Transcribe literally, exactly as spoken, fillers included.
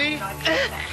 See?